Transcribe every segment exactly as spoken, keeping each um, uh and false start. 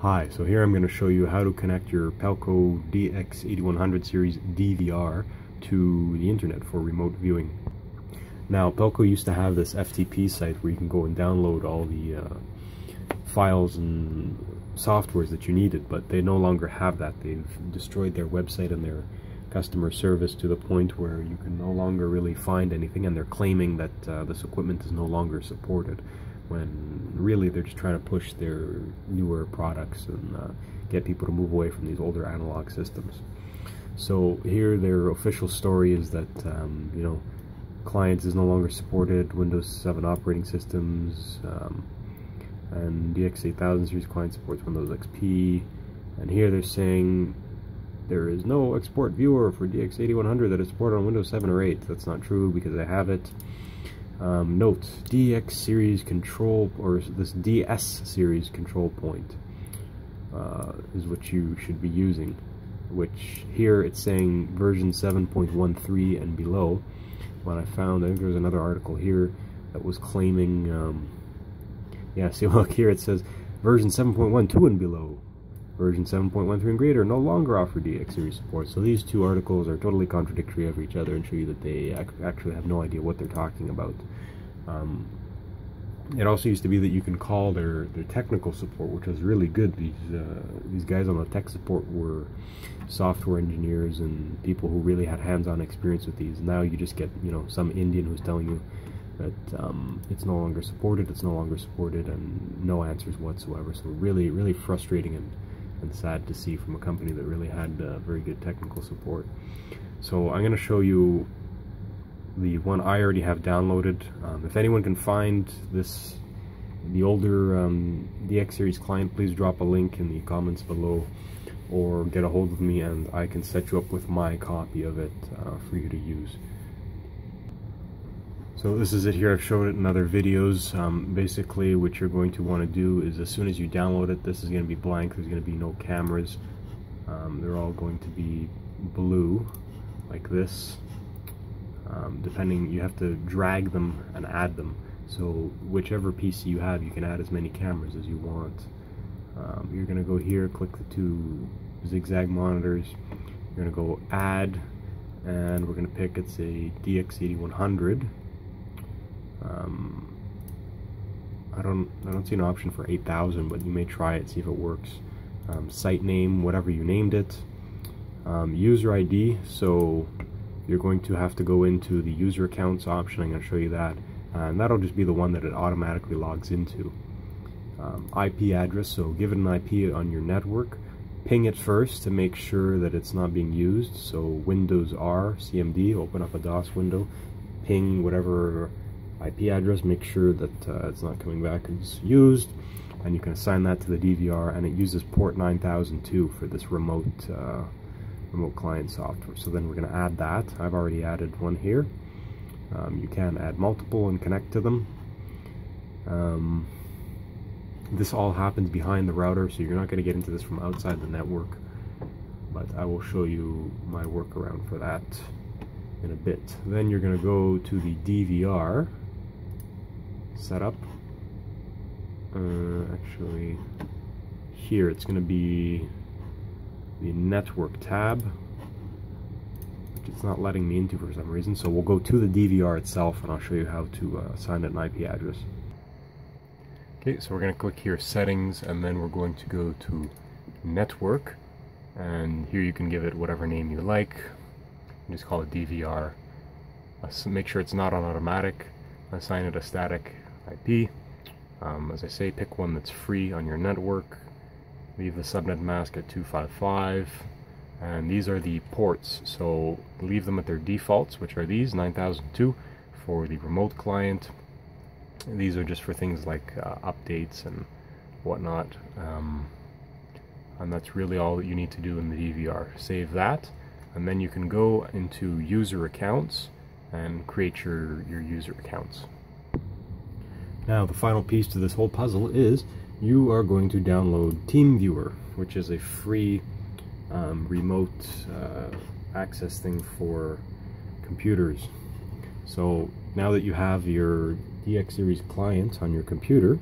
Hi, so here I'm going to show you how to connect your Pelco D X eighty-one hundred series D V R to the internet for remote viewing. Now, Pelco used to have this F T P site where you can go and download all the uh, files and softwares that you needed, but they no longer have that. They've destroyed their website and their customer service to the point where you can no longer really find anything, and they're claiming that uh, this equipment is no longer supported, when really they're just trying to push their newer products and uh, get people to move away from these older analog systems. So here their official story is that um, you know, clients is no longer supported, Windows seven operating systems, um, and D X eight thousand series client supports Windows X P, and here they're saying there is no export viewer for D X eighty-one hundred that is supported on Windows seven or eight. That's not true because I have it. Um, note, D X series control, or this D S series control point uh, is what you should be using, which here it's saying version seven point one three and below, when I found, I think there was another article here that was claiming, um, yeah, see, look, here it says version seven point one two and below, version seven point one three and greater no longer offer D X series support. So these two articles are totally contradictory of each other and show you that they ac actually have no idea what they're talking about. Um, it also used to be that you can call their, their technical support, which was really good. These, uh, these guys on the tech support were software engineers and people who really had hands-on experience with these. Now you just get, you know, some Indian who's telling you that um, it's no longer supported, it's no longer supported, and no answers whatsoever. So really, really frustrating and and sad to see from a company that really had uh, very good technical support. So I'm going to show you the one I already have downloaded. Um, if anyone can find this, the older um, D X series client, please drop a link in the comments below, or get a hold of me and I can set you up with my copy of it uh, for you to use. So this is it here. I've showed it in other videos. Um, basically what you're going to want to do is, as soon as you download it, this is going to be blank. There's going to be no cameras. Um, they're all going to be blue like this. Um, depending, you have to drag them and add them. So whichever P C you have, you can add as many cameras as you want. Um, you're going to go here, click the two zigzag monitors. You're going to go add, and we're going to pick, it's a D X eighty-one hundred. Um, I don't I don't see an option for eight thousand, but you may try it, see if it works. Um, site name, whatever you named it. Um, user I D, so you're going to have to go into the user accounts option. I'm going to show you that, uh, and that'll just be the one that it automatically logs into. Um, I P address, so give it an I P on your network. Ping it first to make sure that it's not being used, so Windows R, C M D, open up a DOS window, ping whatever I P address, make sure that uh, it's not coming back as used, and you can assign that to the D V R, and it uses port nine thousand two for this remote uh, remote client software. So then we're going to add that. I've already added one here. Um, you can add multiple and connect to them. Um, this all happens behind the router, so you're not going to get into this from outside the network, but I will show you my workaround for that in a bit. Then you're going to go to the D V R setup. Uh, actually, here it's going to be the network tab, which it's not letting me into for some reason. So we'll go to the D V R itself, and I'll show you how to uh, assign it an I P address. Okay, so we're going to click here, settings, and then we're going to go to network, and here you can give it whatever name you like. You just call it D V R. Make sure it's not on automatic. Assign it a static I P. Um, as I say, pick one that's free on your network. Leave the subnet mask at two fifty-five. And these are the ports, so leave them at their defaults, which are these, nine thousand two for the remote client. These are just for things like uh, updates and whatnot. Um, and that's really all that you need to do in the D V R. Save that, and then you can go into user accounts and create your, your user accounts. Now the final piece to this whole puzzle is you are going to download TeamViewer, which is a free um, remote uh, access thing for computers. So now that you have your D X series client on your computer,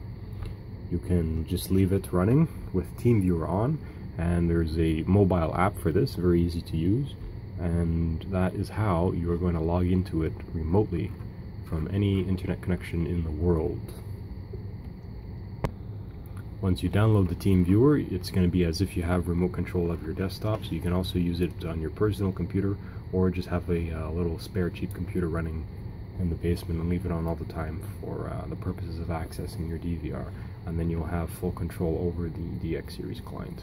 you can just leave it running with TeamViewer on, and there's a mobile app for this, very easy to use, and that is how you are going to log into it remotely from any internet connection in the world. Once you download the TeamViewer, it's going to be as if you have remote control of your desktop, so you can also use it on your personal computer, or just have a uh, little spare cheap computer running in the basement and leave it on all the time for uh, the purposes of accessing your D V R, and then you'll have full control over the D X series client.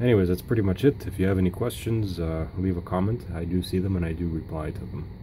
Anyways, that's pretty much it. If you have any questions, uh, leave a comment. I do see them and I do reply to them.